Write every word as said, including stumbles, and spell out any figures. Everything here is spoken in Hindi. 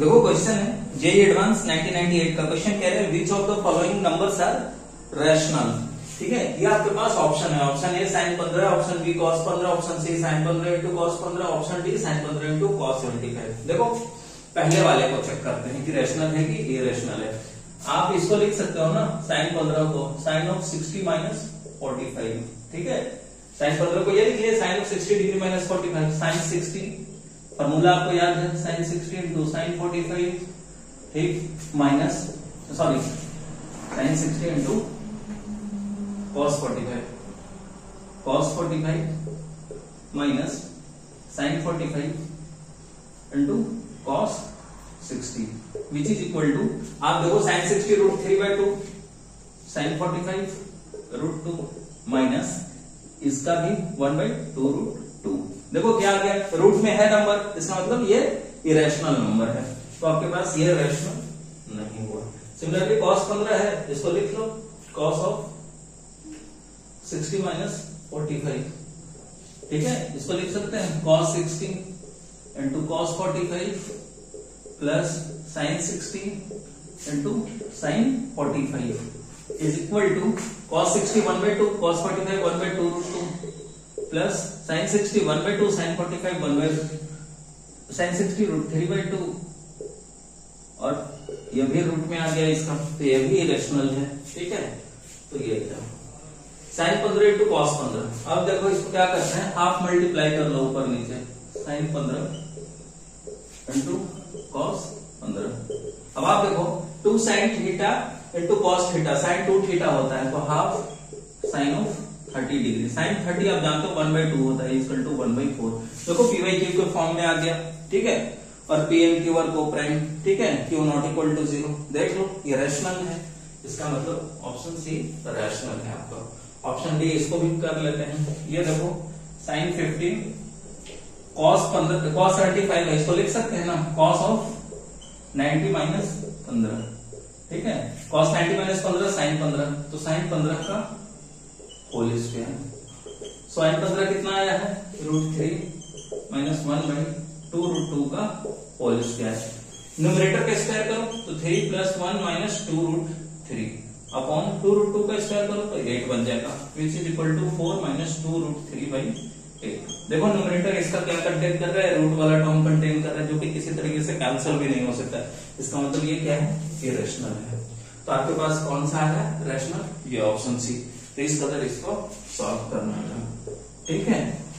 देखो क्वेश्चन है JEE advance nineteen ninety eight का क्वेश्चन कह रहे हैं which of the following numbers are rational. ठीक है, ये आपके पास ऑप्शन है, ऑप्शन ए साइन पंद्रह, ऑप्शन बी कॉस पंद्रह, ऑप्शन सी साइन पंद्रह इंटू कॉस पंद्रह, ऑप्शन डी साइन पंद्रह इंटू कॉस सेवेंटी फाइव। देखो पहले वाले को चेक करते हैं कि रैशनल है कि इरेशनल है। आप इसको लिख सकते हो ना साइन पंद्रह को sine of sixty minus forty five. ठीक है, साइन पंद्रह को ये लिख लिया sine of sixty degree minus forty five. Sine sixty formula आपको याद है, sine sixty into sine forty five ठीक minus sorry sine sixty into cos forty five, cos forty five minus sine forty five into cos sixty which is equal to, आप देखो sine sixty root three by two, sine forty five root two minus इसका भी one by two root two. देखो क्या आ गया, रूट में है नंबर, इसका मतलब ये इरेशनल नंबर है, तो आपके पास ये रैशनल नहीं हुआ। सिमिलरली कॉस पंद्रह है, इसको लिख लो cos of sixty minus forty five. ठीक है, इसको लिख सकते हैं cos sixty into cos forty five plus sine sixty into sine forty five is equal to cos sixty one by two, cos forty five one by two root two plus sin sixty one by two, sin forty five one by sin sixty root three by two और ये भी रूट में आ गया इसका, तो ये भी इरेशनल है। ठीक है, तो ये sin पंद्रह into cos पंद्रह। अब देखो इसको क्या करते हैं, हाफ मल्टीप्लाई कर लो ऊपर नीचे, sin पंद्रह into cos पंद्रह। अब आप देखो two sin theta into cos theta, sine two theta होता है तो half sine of thirty degree, sine thirty आप जानते हो वन बाई टू होता है, equal to one by four. देखो पी वाई क्यू के फॉर्म में आ गया। ठीक है, और पी एम क्यू और को प्राइम। ठीक है, Q not equal to zero, देख लो ये रैशनल है, इसका मतलब ऑप्शन सी रैशनल है आपका। ऑप्शन डी इसको भी कर लेते हैं। ये देखो साइन फिफ्टीन कॉस पंद्रह कॉस थर्टी फाइव है, इसको लिख सकते हैं ना कॉस ऑफ नाइनटी माइनस पंद्रह। ठीक है, cos नाइनटी माइनस पंद्रह साइन पंद्रह, तो साइन पंद्रह का होल स्क्वायर। साइन पंद्रह कितना आया है root three minus one by two root two का होल स्क्वायर। न्यूमरेटर का स्क्वायर करो तो three plus one minus two root three upon two root two का स्क्वायर करो तो एट बन जाएगा which is equal to four minus two root three by eight. देखो न्यूमरेटर इसका क्या कंटेन कर रहा है, रूट वाला टर्म कंटेन कर रहा है, जो कि किसी तरीके से कैंसिल भी नहीं हो सकता, इसका मतलब ये क्या है इरेशनल है। तो आपके पास कौन सा है रैशनल, ये ऑप्शन सी। तो इस कदर इसको सॉल्व करना है। ठीक है।